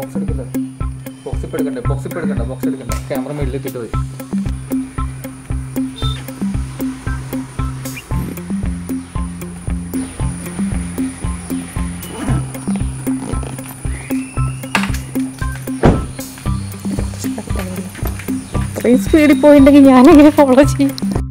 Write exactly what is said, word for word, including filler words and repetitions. box എടുക്കല്ലേ box എടുക്കണ്ട box എടുക്കണ്ട box എടുക്കണ്ട ക്യാമറ മുന്നിലേക്കിട്ട് പോയി അത്രയും സ്പീഡിൽ പോയിട്ടുണ്ടെങ്കിൽ ഞാൻ എങ്ങനെ ഫോളോ ചെയ്യും